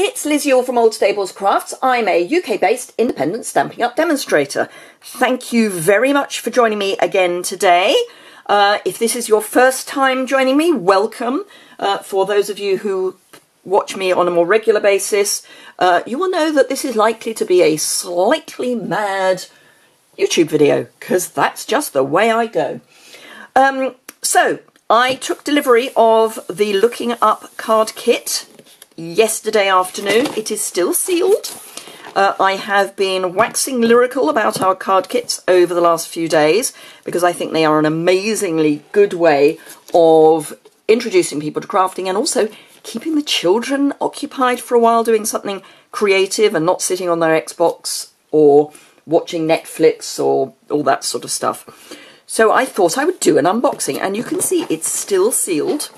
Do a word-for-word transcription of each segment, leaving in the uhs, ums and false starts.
It's Liz Yuille from Old Stables Crafts. I'm a U K-based independent stamping up demonstrator. Thank you very much for joining me again today. Uh, if this is your first time joining me, welcome. Uh, for those of you who watch me on a more regular basis, uh, you will know that this is likely to be a slightly mad YouTube video, because that's just the way I go. Um, so, I took delivery of the Looking Up Card Kit yesterday afternoon. It is still sealed. Uh, I have been waxing lyrical about our card kits over the last few days, because I think they are an amazingly good way of introducing people to crafting and also keeping the children occupied for a while, doing something creative and not sitting on their Xbox or watching Netflix or all that sort of stuff. So I thought I would do an unboxing, and you can see it's still sealed.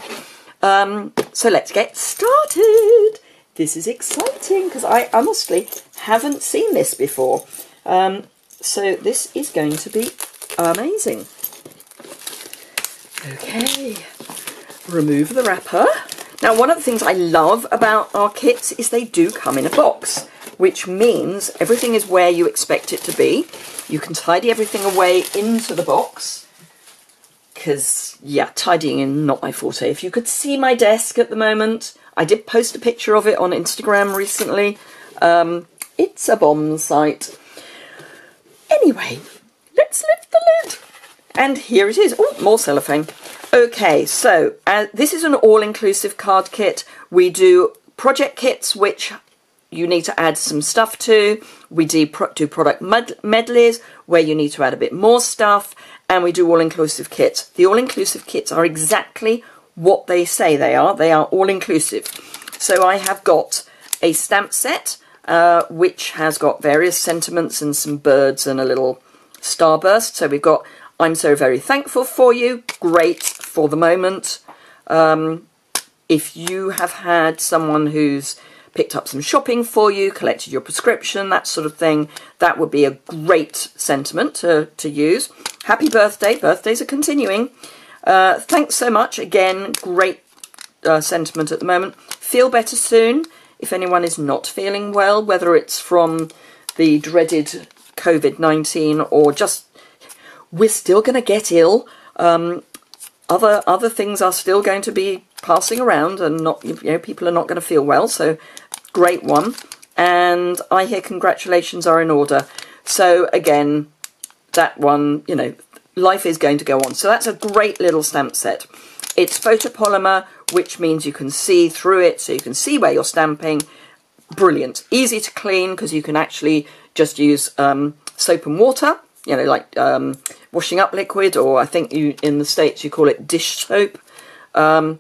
Um, so let's get started. This is exciting because I honestly haven't seen this before. Um, so this is going to be amazing. Okay, remove the wrapper. Now, one of the things I love about our kits is they do come in a box, which means everything is where you expect it to be. You can tidy everything away into the box, because, yeah, tidying in, not my forte. If you could see my desk at the moment, I did post a picture of it on Instagram recently. Um, it's a bomb site. Anyway, let's lift the lid. And here it is. Oh, more cellophane. Okay, so uh, this is an all-inclusive card kit. We do project kits, which you need to add some stuff to. We do, pro do product med medleys, where you need to add a bit more stuff. And we do all-inclusive kits. The all-inclusive kits are exactly what they say they are. They are all-inclusive. So I have got a stamp set, uh, which has got various sentiments and some birds and a little starburst. So we've got I'm so very thankful for you, great for the moment. Um, if you have had someone who's picked up some shopping for you, collected your prescription, that sort of thing, that would be a great sentiment to, to use. Happy birthday, birthdays are continuing. Uh, thanks so much, again, great uh, sentiment at the moment. Feel better soon, if anyone is not feeling well, whether it's from the dreaded COVID nineteen or just we're still going to get ill. Um, other other things are still going to be passing around, and not you know people are not going to feel well. So great one. And I hear congratulations are in order. So again, that one, you know, life is going to go on. So that's a great little stamp set. It's photopolymer, which means you can see through it, so you can see where you're stamping. Brilliant, easy to clean because you can actually just use um, soap and water. You know, like um, washing up liquid, or I think you in the States you call it dish soap. Um,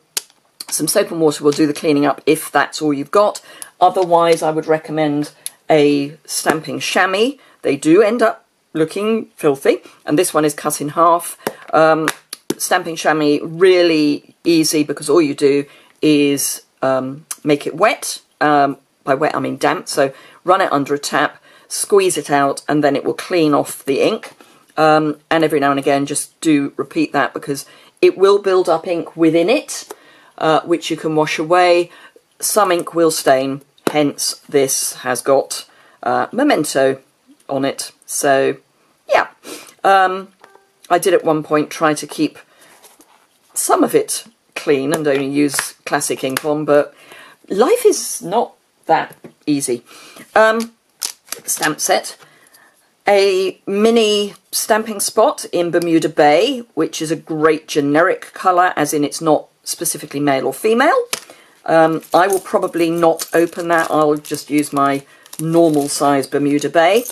some soap and water will do the cleaning up if that's all you've got. Otherwise, I would recommend a stamping chamois. They do end up looking filthy, and this one is cut in half. Um, stamping chamois, really easy, because all you do is um, make it wet. Um, by wet, I mean damp, so run it under a tap, squeeze it out, and then it will clean off the ink. Um, and every now and again, just do repeat that, because it will build up ink within it, uh, which you can wash away. Some ink will stain, hence this has got uh, Memento on it. So, yeah. Um, I did at one point try to keep some of it clean and only use classic ink on, but life is not that easy. Um, stamp set, a mini Stampin' Spot in Bermuda Bay, which is a great generic colour, as in it's not specifically male or female. Um, I will probably not open that. I'll just use my normal size Bermuda Bay,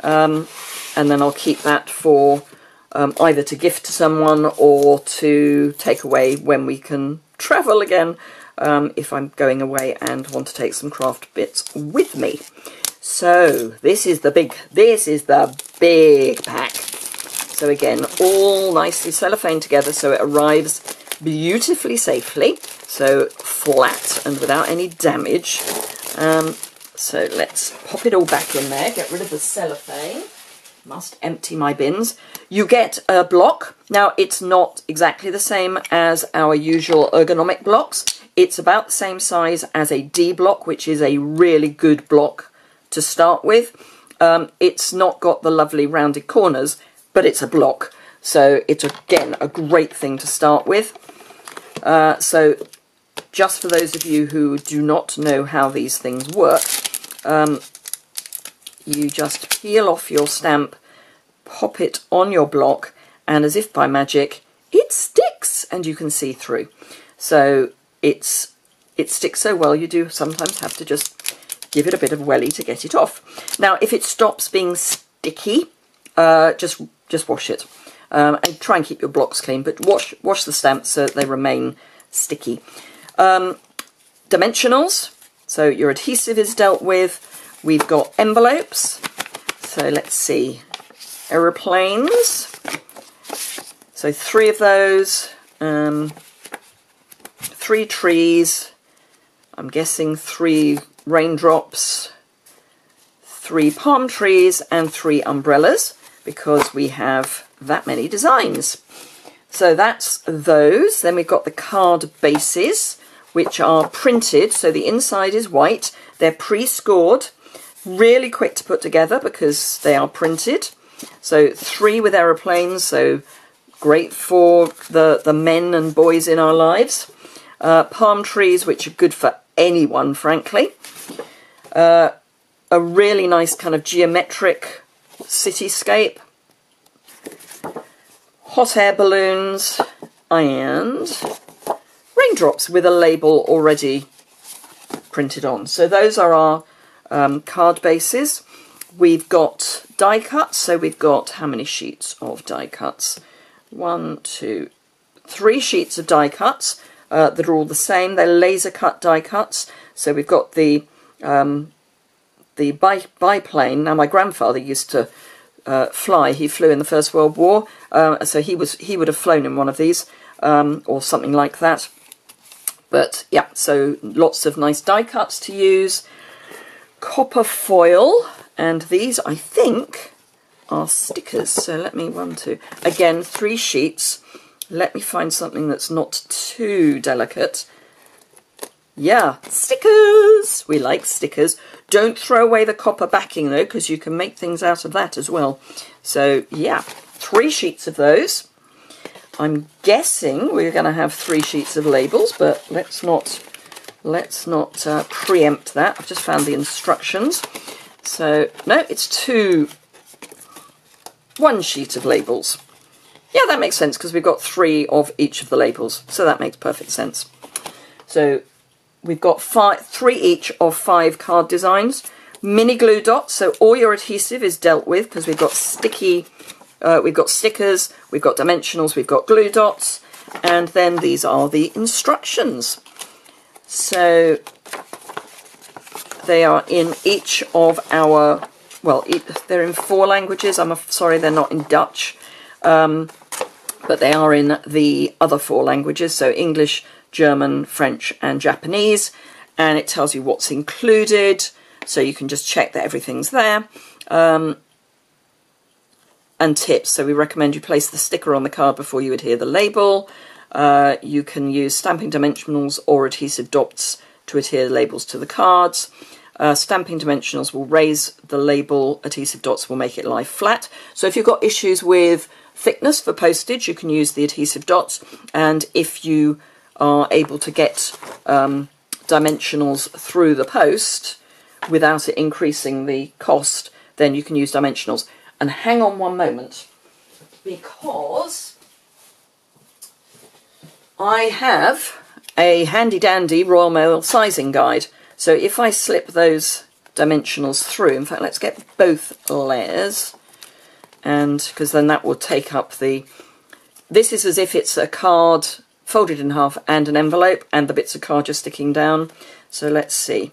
um, and then I'll keep that for um, either to gift to someone or to take away when we can travel again, um, if I'm going away and want to take some craft bits with me. So this is the big, this is the big pack. So again, all nicely cellophane together, so it arrives beautifully safely, so flat and without any damage. Um, so let's pop it all back in there, get rid of the cellophane. Must empty my bins. You get a block. Now, it's not exactly the same as our usual ergonomic blocks. It's about the same size as a D block, which is a really good block to start with. Um, it's not got the lovely rounded corners, but it's a block. So it's, again, a great thing to start with. Uh, so just for those of you who do not know how these things work, um, you just peel off your stamp, pop it on your block, and as if by magic, it sticks and you can see through. So it's it sticks so well you do sometimes have to just give it a bit of welly to get it off. Now, if it stops being sticky, uh, just just wash it. Um, and try and keep your blocks clean, but wash wash the stamps so that they remain sticky. Um, dimensionals, so your adhesive is dealt with. We've got envelopes, so let's see, aeroplanes, so three of those, um, three trees, I'm guessing three raindrops, three palm trees and three umbrellas, because we have that many designs. So that's those. Then we've got the card bases, which are printed, so the inside is white, they're pre-scored, really quick to put together because they are printed. So three with aeroplanes, so great for the, the men and boys in our lives. Uh, palm trees, which are good for anyone, frankly. Uh, a really nice kind of geometric cityscape. Hot air balloons and raindrops with a label already printed on. So those are our um, card bases. We've got die cuts, so we've got how many sheets of die cuts? One, two, three sheets of die cuts uh, that are all the same. They're laser cut die cuts. So we've got the um, the bi biplane. Now my grandfather used to uh, fly. He flew in the First World War, uh, so he was he would have flown in one of these um, or something like that. But yeah, so lots of nice die cuts to use. Copper foil. And these, I think, are stickers. So let me, one, two, again, three sheets. Let me find something that's not too delicate. Yeah, stickers. We like stickers. Don't throw away the copper backing, though, because you can make things out of that as well. So, yeah, three sheets of those. I'm guessing we're going to have three sheets of labels, but let's not, let's not uh, preempt that. I've just found the instructions. So, no, it's two, one sheet of labels. Yeah, that makes sense because we've got three of each of the labels. So that makes perfect sense. So we've got five, three each of five card designs. Mini glue dots, so all your adhesive is dealt with because we've got sticky, uh, we've got stickers, we've got dimensionals, we've got glue dots. And then these are the instructions. So they are in each of our, well, they're in four languages. I'm sorry, they're not in Dutch, um, but they are in the other four languages. So English, German, French, and Japanese. And it tells you what's included. So you can just check that everything's there. Um, and tips. So we recommend you place the sticker on the card before you adhere the label. Uh, you can use stamping dimensionals or adhesive dots to adhere the labels to the cards. Uh, stamping dimensionals will raise the label, adhesive dots will make it lie flat. So if you've got issues with thickness for postage, you can use the adhesive dots. And if you are able to get um, dimensionals through the post without it increasing the cost, then you can use dimensionals. And hang on one moment, because I have a handy dandy Royal Mail sizing guide. So if I slip those dimensionals through, in fact, let's get both layers, and because then that will take up the, this is as if it's a card folded in half and an envelope and the bits of card are sticking down. So let's see,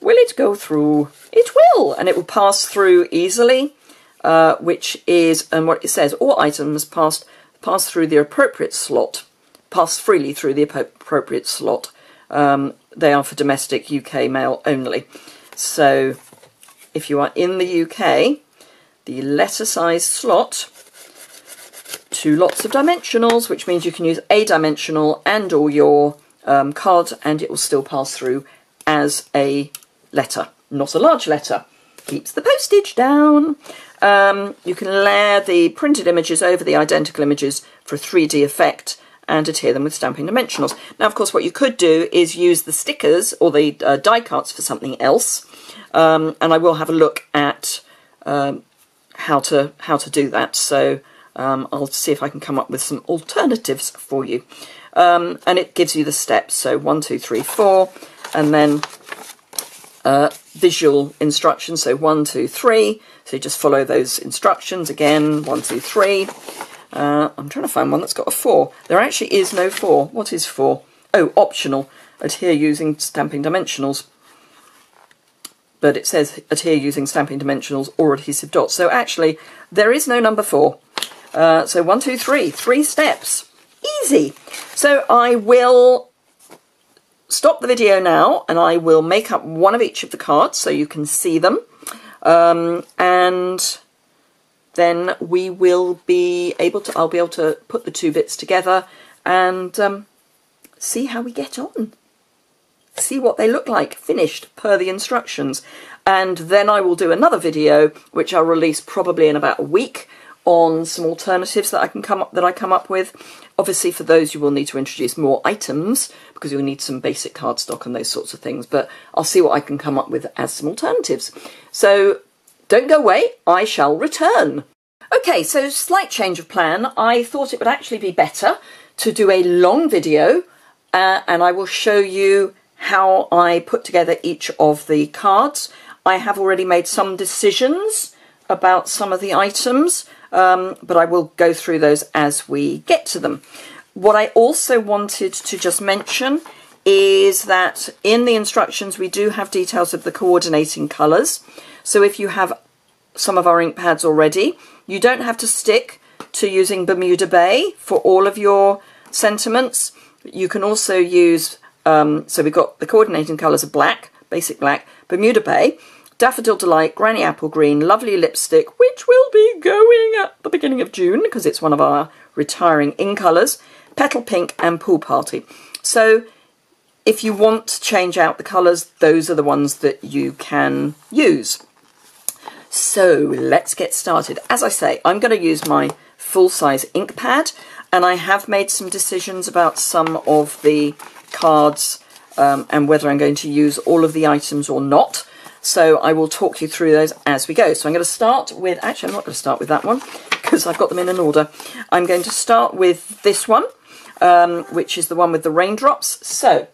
will it go through? It will, and it will pass through easily, uh, which is, and um, what it says, all items passed, pass through the appropriate slot, pass freely through the appropriate slot. Um, they are for domestic U K mail only. So if you are in the U K, the letter size slot, two lots of dimensionals, which means you can use a dimensional and all your um, card, and it will still pass through as a letter, not a large letter. Keeps the postage down. Um, you can layer the printed images over the identical images for a three D effect and adhere them with stamping dimensionals. Now, of course, what you could do is use the stickers or the uh, die cuts for something else, um, and I will have a look at um, how to how to do that. So um, I'll see if I can come up with some alternatives for you. Um, and it gives you the steps, so one, two, three, four, and then uh, visual instructions. So one, two, three. So you just follow those instructions again. One, two, three. Uh, I'm trying to find one that's got a four. There actually is no four. What is four? Oh, optional. Adhere using stamping dimensionals. But it says adhere using stamping dimensionals or adhesive dots. So actually, there is no number four. Uh, so one, two, three. Three steps. Easy. So I will stop the video now, and I will make up one of each of the cards so you can see them. Um, and then we will be able to, I'll be able to put the two bits together and um, see how we get on. See what they look like finished per the instructions. And then I will do another video, which I'll release probably in about a week, on some alternatives that I can come up that I come up with. Obviously, for those you will need to introduce more items because you'll need some basic cardstock and those sorts of things, but I'll see what I can come up with as some alternatives. So don't go away, I shall return. Okay, so slight change of plan. I thought it would actually be better to do a long video, uh, and I will show you how I put together each of the cards. I have already made some decisions about some of the items, um, but I will go through those as we get to them. What I also wanted to just mention is that in the instructions we do have details of the coordinating colours, so if you have some of our ink pads already, you don't have to stick to using Bermuda Bay for all of your sentiments. You can also use, um, so we've got the coordinating colours of black, basic black, Bermuda Bay, Daffodil Delight, Granny Apple Green, Lovely Lipstick, which will be going at the beginning of June because it's one of our retiring in colours, Petal Pink and Pool Party. So if you want to change out the colours, those are the ones that you can use. So let's get started. As I say, I'm going to use my full-size ink pad, and I have made some decisions about some of the cards um, and whether I'm going to use all of the items or not. So I will talk you through those as we go. So I'm going to start with, actually I'm not going to start with that one because I've got them in an order. I'm going to start with this one, um, which is the one with the raindrops. So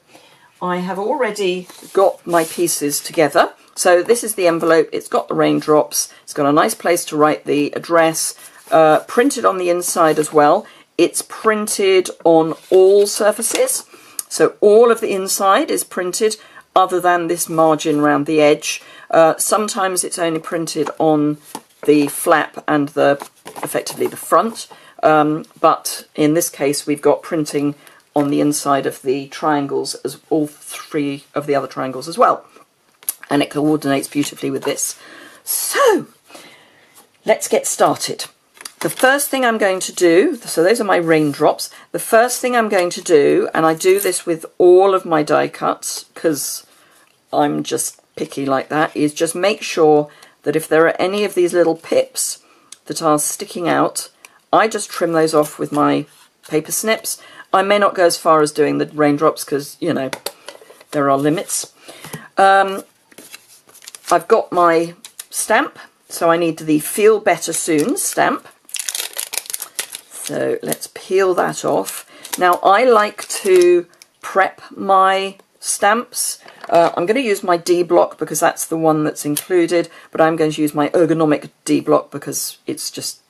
I have already got my pieces together. So this is the envelope. It's got the raindrops. It's got a nice place to write the address, uh, printed on the inside as well. It's printed on all surfaces. So all of the inside is printed, other than this margin round the edge. Uh, sometimes it's only printed on the flap and the effectively the front, um, but in this case we've got printing on the inside of the triangles, as all three of the other triangles as well, and it coordinates beautifully with this. So let's get started. The first thing I'm going to do, so those are my raindrops. The first thing I'm going to do, and I do this with all of my die cuts because I'm just picky like that, is just make sure that if there are any of these little pips that are sticking out, I just trim those off with my paper snips. I may not go as far as doing the raindrops because, you know, there are limits. Um, I've got my stamp, so I need the Feel Better Soon stamp. So let's peel that off. Now I like to prep my stamps. Uh, I'm going to use my D block because that's the one that's included, but I'm going to use my ergonomic D block because it's just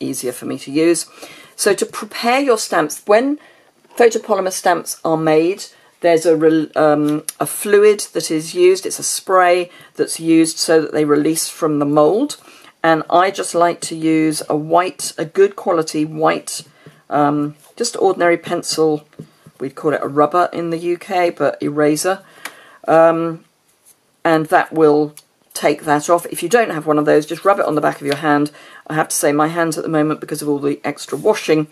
easier for me to use. So to prepare your stamps, when photopolymer stamps are made, there's a, um, a fluid that is used. It's a spray that's used so that they release from the mould. And I just like to use a white, a good quality white, um, just ordinary pencil. We'd call it a rubber in the U K, but eraser. Um, and that will take that off. If you don't have one of those, just rub it on the back of your hand. I have to say my hands at the moment, because of all the extra washing,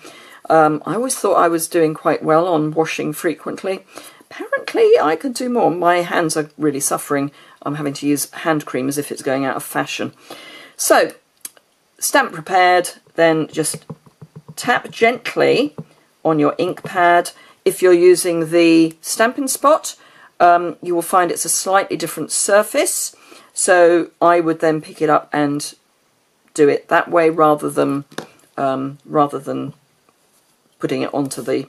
um, I always thought I was doing quite well on washing frequently, Apparently I could do more. My hands are really suffering. I'm having to use hand cream as if it's going out of fashion. So, stamp prepared, then just tap gently on your ink pad. If you're using the Stampin' Spot, um, you will find it's a slightly different surface. So I would then pick it up and do it that way rather than um, rather than putting it onto the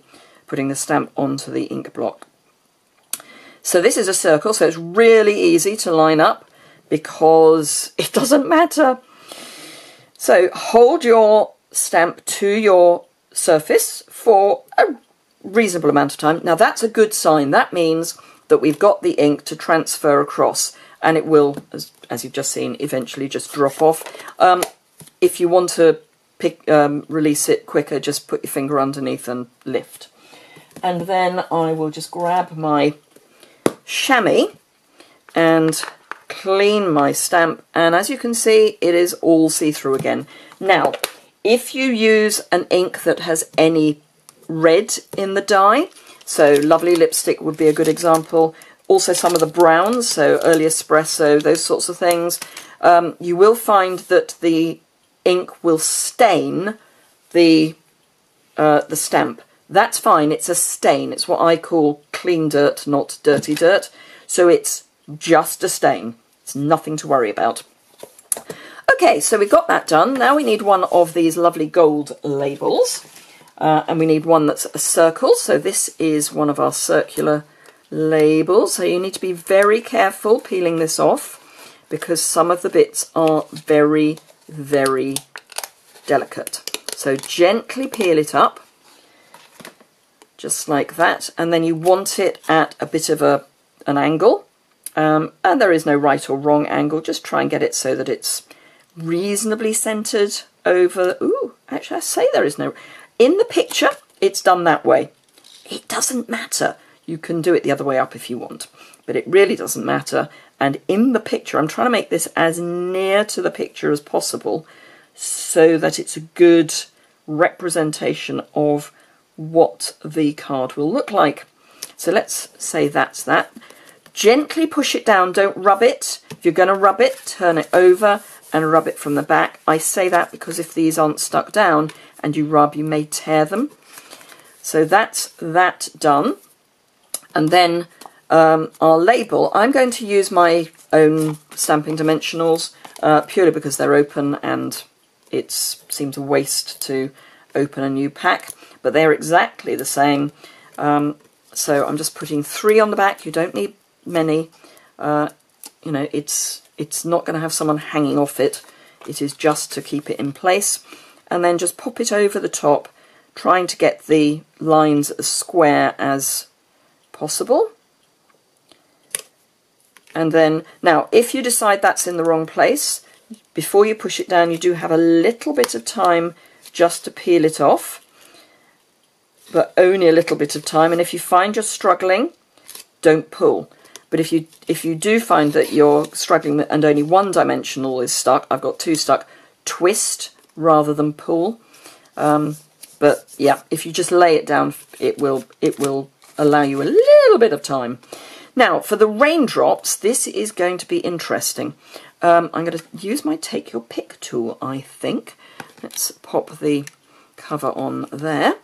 putting the stamp onto the ink block. So this is a circle, so it's really easy to line up because it doesn't matter. So hold your stamp to your surface for a reasonable amount of time. Now that's a good sign. That means that we've got the ink to transfer across, and it will, as, as you've just seen, eventually just drop off. Um, if you want to pick, um, release it quicker, just put your finger underneath and lift. And then I will just grab my chamois and clean my stamp, and as you can see it is all see-through again. Now if you use an ink that has any red in the dye, so Lovely Lipstick would be a good example, also some of the browns, so Early Espresso, those sorts of things, um, you will find that the ink will stain the uh, the stamp. That's fine, it's a stain. It's what I call clean dirt, not dirty dirt. So it's just a stain. It's nothing to worry about. Okay, so we got that done. Now we need one of these lovely gold labels. Uh, and we need one that's a circle. So this is one of our circular labels. So you need to be very careful peeling this off because some of the bits are very, very delicate. So gently peel it up. Just like that, and then you want it at a bit of a an angle, um, and there is no right or wrong angle. Just try and get it so that it's reasonably centered over. Ooh, actually I say there is no, in the picture it's done that way. It doesn't matter, you can do it the other way up if you want, but it really doesn't matter. And in the picture I'm trying to make this as near to the picture as possible so that it's a good representation of what the card will look like. So let's say that's that. Gently push it down, don't rub it. If you're going to rub it, turn it over and rub it from the back. I say that because if these aren't stuck down and you rub, you may tear them. So that's that done. And then um, our label, I'm going to use my own stamping dimensionals uh, purely because they're open and it seems a waste to open a new pack, but they're exactly the same. Um, so I'm just putting three on the back. You don't need many. Uh, you know, it's it's not going to have someone hanging off it. It is just to keep it in place, and then just pop it over the top, trying to get the lines as square as possible. And then now, if you decide that's in the wrong place, before you push it down, you do have a little bit of time just to peel it off, but only a little bit of time. And if you find you're struggling, don't pull. But if you if you do find that you're struggling and only one dimensional is stuck, I've got two stuck, twist rather than pull. Um, but yeah, if you just lay it down, it will it will allow you a little bit of time. Now for the raindrops, this is going to be interesting. Um, I'm going to use my Take Your Pick tool, I think. Let's pop the cover on there.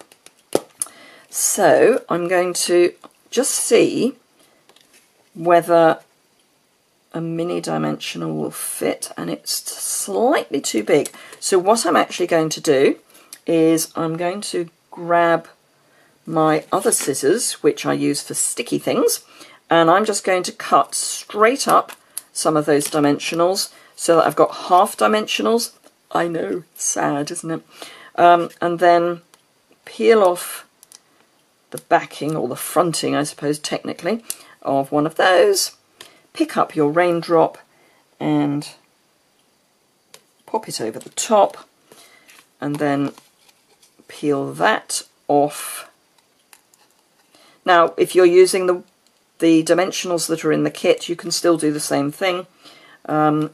So I'm going to just see whether a mini dimensional will fit, and it's slightly too big. So what I'm actually going to do is I'm going to grab my other scissors, which I use for sticky things, and I'm just going to cut straight up some of those dimensionals so that I've got half dimensionals. I know, sad, isn't it? Um, and then peel off the backing, or the fronting, I suppose, technically, of one of those. Pick up your raindrop and pop it over the top, and then peel that off. Now, if you're using the, the dimensionals that are in the kit, you can still do the same thing. Um,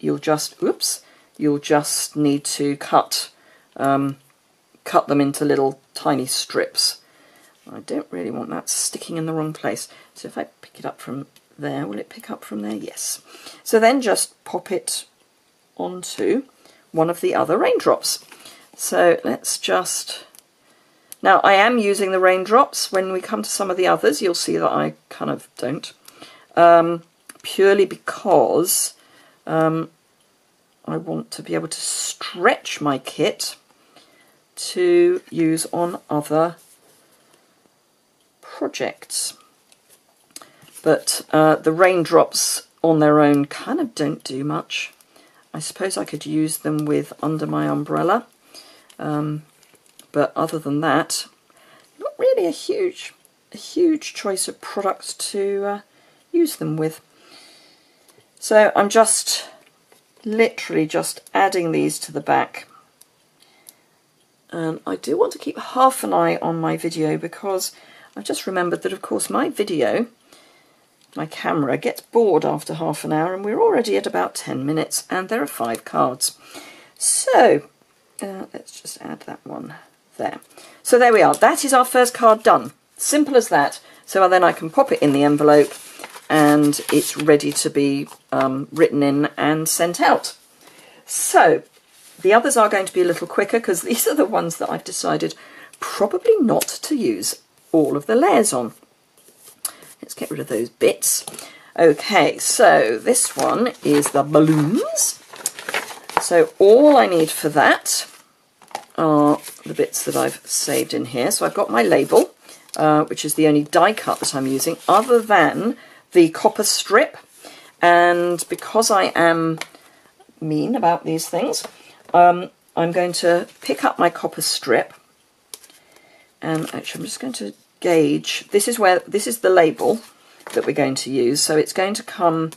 you'll just, oops, you'll just need to cut um, cut them into little tiny strips, I don't really want that sticking in the wrong place. So if I pick it up from there, will it pick up from there? Yes. So then just pop it onto one of the other raindrops. So let's just... Now I am using the raindrops. When we come to some of the others, you'll see that I kind of don't. Um, purely because um, I want to be able to stretch my kit to use on other projects. But uh, the raindrops on their own kind of don't do much. I suppose I could use them with Under My Umbrella. Um, but other than that, not really a huge, a huge choice of products to uh, use them with. So I'm just literally just adding these to the back. And I do want to keep half an eye on my video, because I've just remembered that, of course, my video, my camera gets bored after half an hour, and we're already at about ten minutes, and there are five cards. So uh, let's just add that one there. So there we are. That is our first card done. Simple as that. So then I can pop it in the envelope, and it's ready to be um, written in and sent out. So the others are going to be a little quicker, because these are the ones that I've decided probably not to use all of the layers on. Let's get rid of those bits. Okay, so this one is the balloons. So all I need for that are the bits that I've saved in here. So I've got my label, uh, which is the only die cut that I'm using, other than the copper strip. And because I am mean about these things, um, I'm going to pick up my copper strip. And actually, I'm just going to gauge. This is where this is the label that we're going to use, so it's going to come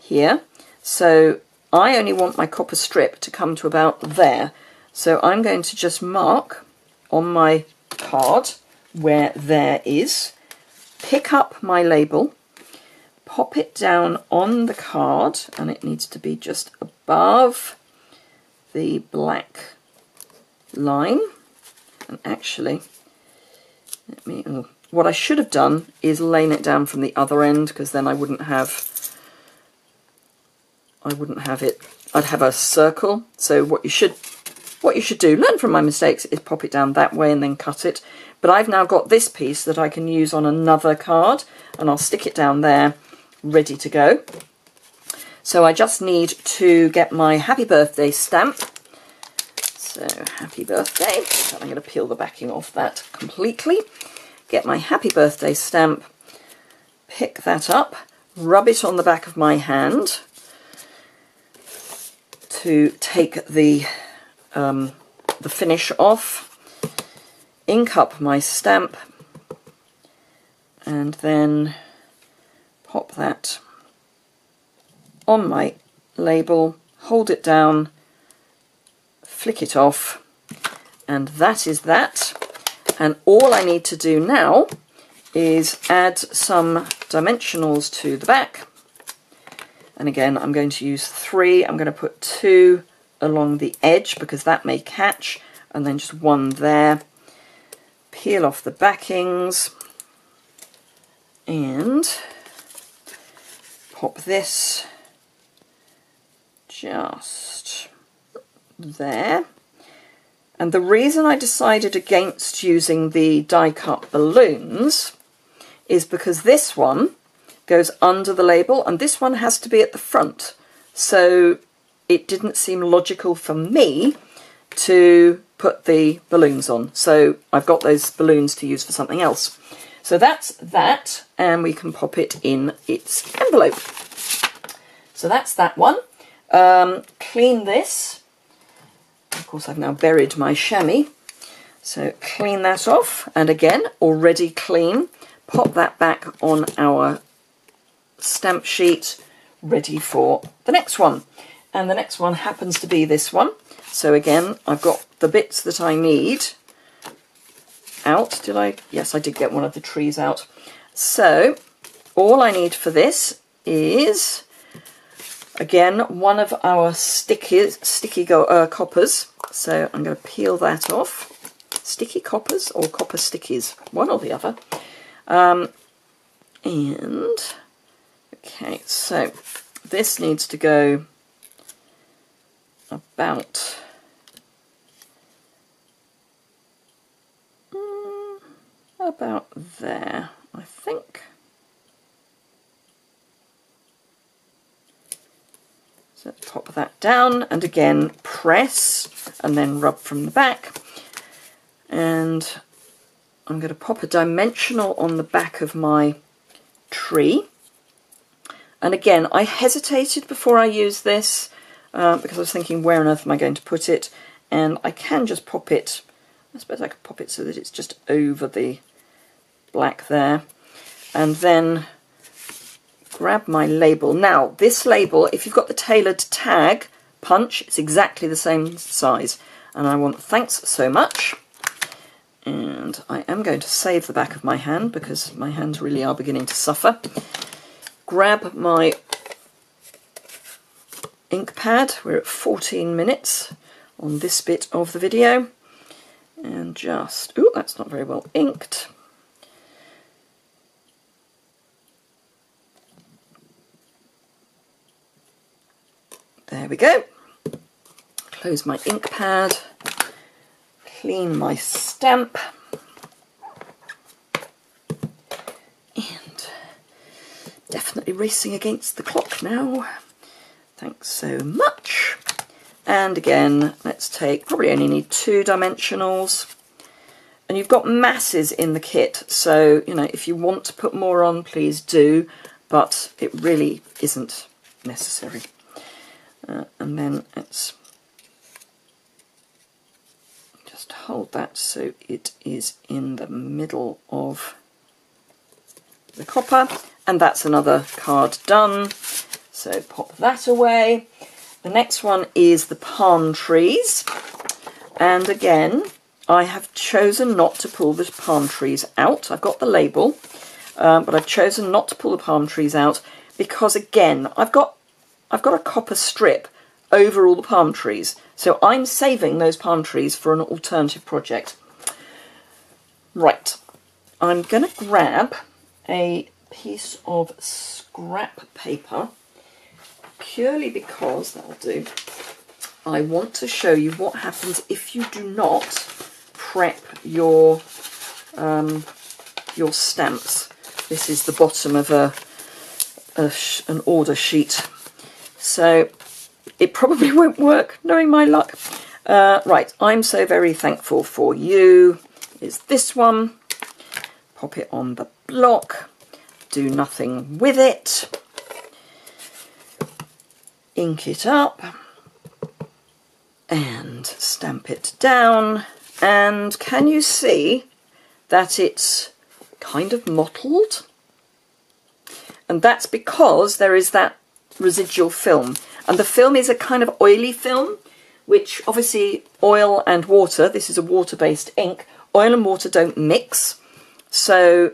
here. So I only want my copper strip to come to about there, so I'm going to just mark on my card where there is, pick up my label, pop it down on the card, and it needs to be just above the black line. And actually, Let me, oh, what I should have done is laying it down from the other end, because then I wouldn't have, I wouldn't have it, I'd have a circle. So what you should, what you should do, learn from my mistakes, is pop it down that way and then cut it. But I've now got this piece that I can use on another card, and I'll stick it down there, ready to go. So I just need to get my happy birthday stamp. So happy birthday, I'm going to peel the backing off that completely, get my happy birthday stamp, pick that up, rub it on the back of my hand to take the, um, the finish off, ink up my stamp, and then pop that on my label, hold it down, flick it off, and that is that. And all I need to do now is add some dimensionals to the back. And again, I'm going to use three. I'm going to put two along the edge, because that may catch, and then just one there. Peel off the backings and pop this just there. And the reason I decided against using the die cut balloons is because this one goes under the label, and this one has to be at the front, so it didn't seem logical for me to put the balloons on. So I've got those balloons to use for something else. So that's that, and we can pop it in its envelope. So that's that one. Um, clean this. Of course, I've now buried my chamois, so clean that off, and again, already clean, pop that back on our stamp sheet, ready for the next one. And the next one happens to be this one, so again, I've got the bits that I need out. Did I? Yes, I did get one of the trees out. So all I need for this is, again, one of our sticky, sticky go, uh, coppers. So I'm going to peel that off, sticky coppers or copper stickies, one or the other. Um, and okay, so this needs to go about mm, about there, I think. So let's pop that down, and again press and then rub from the back. And I'm going to pop a dimensional on the back of my tree. And again, I hesitated before I used this uh, because I was thinking, where on earth am I going to put it? And I can just pop it, I suppose I could pop it so that it's just over the black there. And then grab my label. Now, this label, if you've got the tailored tag punch, it's exactly the same size. And I want thanks so much. And I am going to save the back of my hand because my hands really are beginning to suffer. Grab my ink pad. We're at fourteen minutes on this bit of the video. And just, ooh, that's not very well inked. There we go. Close my ink pad. Clean my stamp. And definitely racing against the clock now. Thanks so much. And again, let's take, probably only need two dimensionals. And you've got masses in the kit, so, you know, if you want to put more on, please do, but it really isn't necessary. Uh, and then let's just hold that so it is in the middle of the copper. And that's another card done. So pop that away. The next one is the palm trees. And again, I have chosen not to pull the palm trees out. I've got the label, um, but I've chosen not to pull the palm trees out because, again, I've got I've got a copper strip over all the palm trees, so I'm saving those palm trees for an alternative project. Right, I'm going to grab a piece of scrap paper purely because, that'll do, I want to show you what happens if you do not prep your, um, your stamps. This is the bottom of a, a sh an order sheet. So it probably won't work, knowing my luck. Uh, right, I'm so very thankful for you. Is this one. Pop it on the block. Do nothing with it. Ink it up. And stamp it down. And can you see that it's kind of mottled? And that's because there is that residual film, and the film is a kind of oily film, which obviously oil and water, this is a water-based ink, oil and water don't mix, so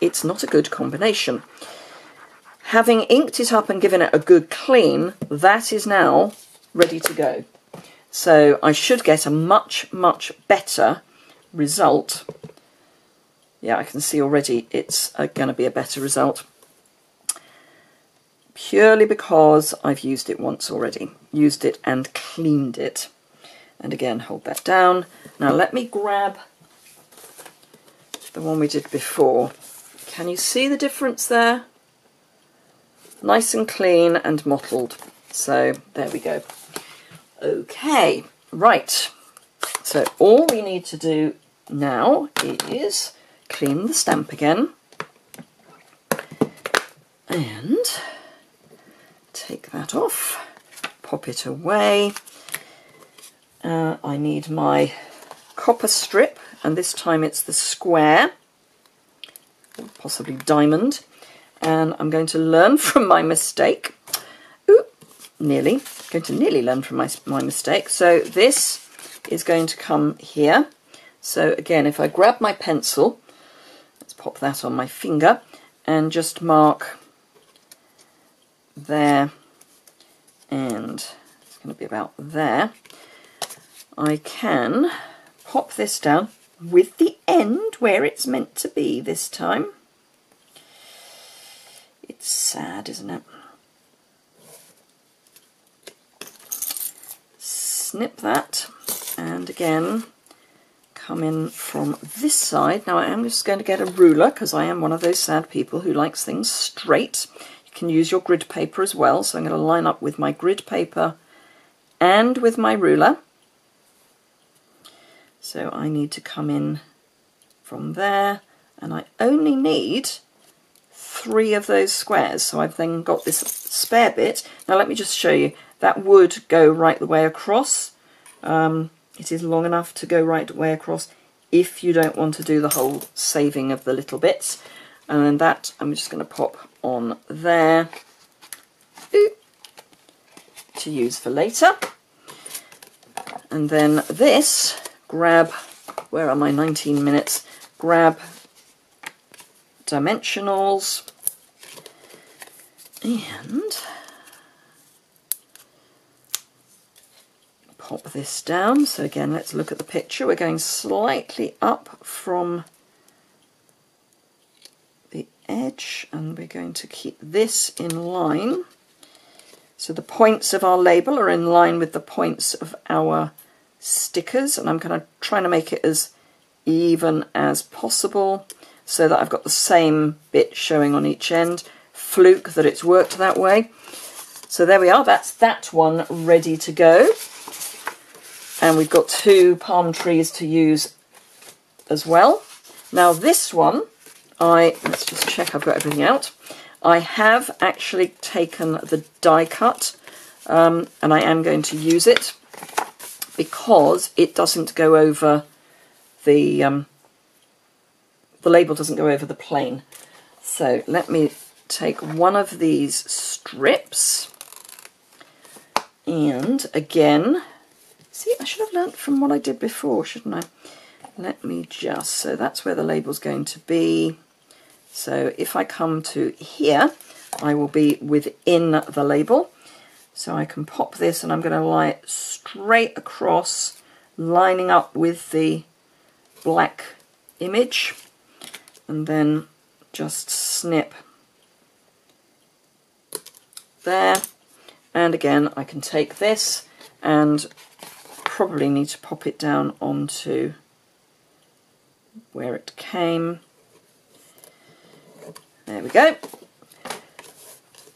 it's not a good combination. Having inked it up and given it a good clean, that is now ready to go, so I should get a much much better result. Yeah, I can see already it's uh, going to be a better result. Purely because I've used it once already, used it and cleaned it. And again, hold that down. Now let me grab the one we did before. Can you see the difference there? Nice and clean and mottled. So there we go. Okay, right. So all we need to do now is clean the stamp again. And take that off, pop it away. Uh, I need my copper strip, and this time it's the square, possibly diamond. And I'm going to learn from my mistake. Ooh, nearly. I'm going to nearly learn from my, my mistake. So this is going to come here. So again, if I grab my pencil, let's pop that on my finger and just mark there, and it's going to be about there. I can pop this down with the end where it's meant to be this time. It's sad, isn't it? Snip that, and again come in from this side. Now I am just going to get a ruler because I am one of those sad people who likes things straight. You can use your grid paper as well, so I'm going to line up with my grid paper and with my ruler. So I need to come in from there, and I only need three of those squares, so I've then got this spare bit. Now let me just show you, that would go right the way across. Um, it is long enough to go right the way across if you don't want to do the whole saving of the little bits. And then that I'm just going to pop on there to use for later. And then this, grab, where are my nineteen minutes, grab dimensionals, and pop this down. So again, let's look at the picture. We're going slightly up from the edge, and we're going to keep this in line. So the points of our label are in line with the points of our stickers, and I'm kind of trying to make it as even as possible so that I've got the same bit showing on each end. Fluke that it's worked that way. So there we are, that's that one ready to go, and we've got two palm trees to use as well. Now this one, I let's just check I've got everything out. I have actually taken the die cut, um, and I am going to use it because it doesn't go over the, um, the label doesn't go over the plane. So let me take one of these strips, and again, see, I should have learnt from what I did before, shouldn't I? Let me just, so that's where the label's going to be. So if I come to here, I will be within the label. So I can pop this, and I'm going to lie it straight across, lining up with the black image, and then just snip there. And again, I can take this and probably need to pop it down onto where it came. There we go.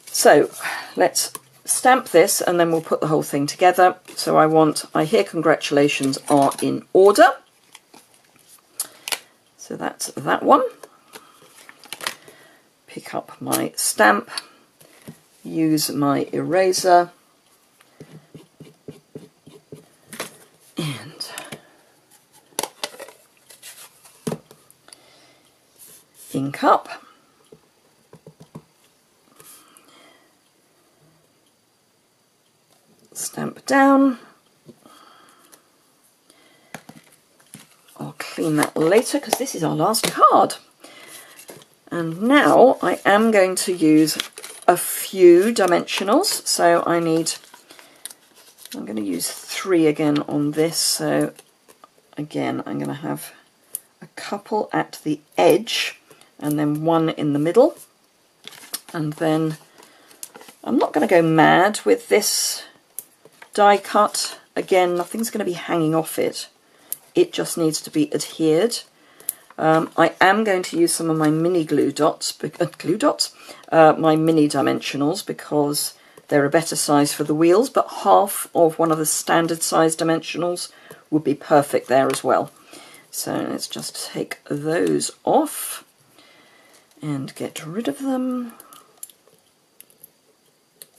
So let's stamp this, and then we'll put the whole thing together. So I want, I hear congratulations are in order. So that's that one. Pick up my stamp, use my eraser, and ink up. Stamp down. I'll clean that later because this is our last card. And now I am going to use a few dimensionals. So I need, I'm going to use three again on this. So again, I'm going to have a couple at the edge and then one in the middle. And then I'm not going to go mad with this die cut. Again, nothing's going to be hanging off it. It just needs to be adhered. Um, I am going to use some of my mini glue dots, glue dots, uh, my mini dimensionals, because they're a better size for the wheels, but half of one of the standard size dimensionals would be perfect there as well. So let's just take those off and get rid of them.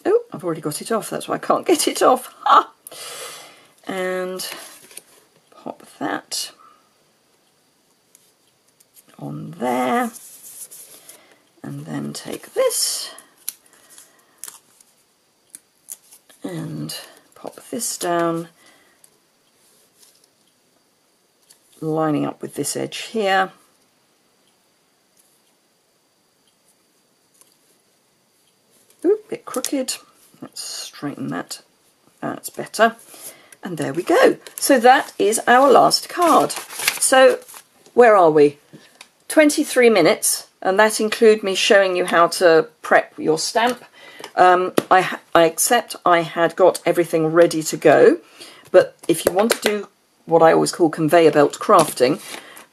Oh, I've already got it off, that's why I can't get it off. Ha! And pop that on there, and then take this and pop this down, lining up with this edge here. Oop, bit crooked. Let's straighten that. That's better. And there we go. So that is our last card. So where are we? twenty-three minutes, and that includes me showing you how to prep your stamp. Um, I, I accept I had got everything ready to go, but if you want to do what I always call conveyor belt crafting,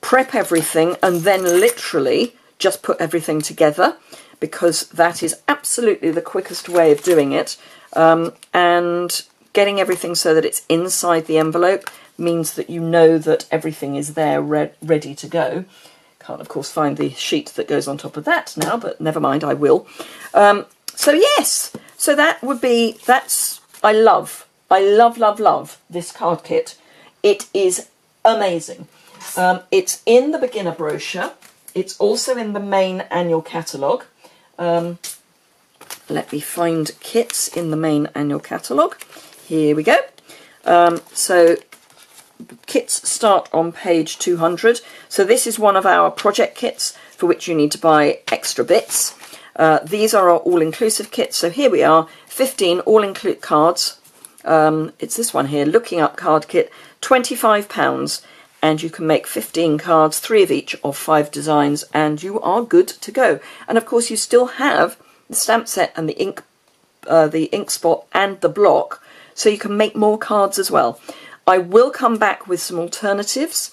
prep everything and then literally just put everything together, because that is absolutely the quickest way of doing it. Um, and getting everything so that it's inside the envelope means that you know that everything is there re ready to go. Can't, of course, find the sheet that goes on top of that now, but never mind, I will. Um, so, yes, so that would be, that's, I love, I love, love, love this card kit. It is amazing. Um, it's in the beginner brochure. It's also in the main annual catalogue. Um, let me find kits in the main annual catalogue. Here we go. Um, so kits start on page two hundred. So this is one of our project kits for which you need to buy extra bits. Uh, these are our all-inclusive kits. So here we are, fifteen all-inclusive cards. Um, it's this one here, Looking Up Card Kit, twenty-five pounds. And you can make fifteen cards, three of each of five designs, and you are good to go. And of course you still have the stamp set and the ink, uh, the ink spot and the block, so you can make more cards as well. I will come back with some alternatives.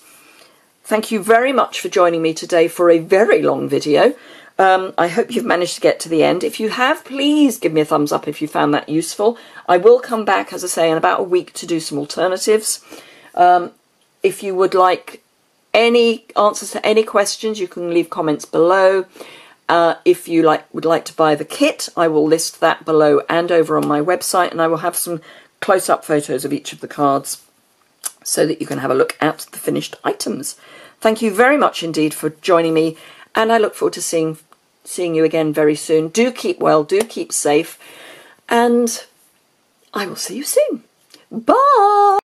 Thank you very much for joining me today for a very long video. Um, I hope you've managed to get to the end. If you have, please give me a thumbs up if you found that useful. I will come back, as I say, in about a week to do some alternatives. Um, if you would like any answers to any questions, you can leave comments below. Uh, if you like would like to buy the kit, I will list that below and over on my website, and I will have some close-up photos of each of the cards so that you can have a look at the finished items. Thank you very much indeed for joining me, and I look forward to seeing seeing you again very soon. Do keep well, do keep safe, and I will see you soon. Bye!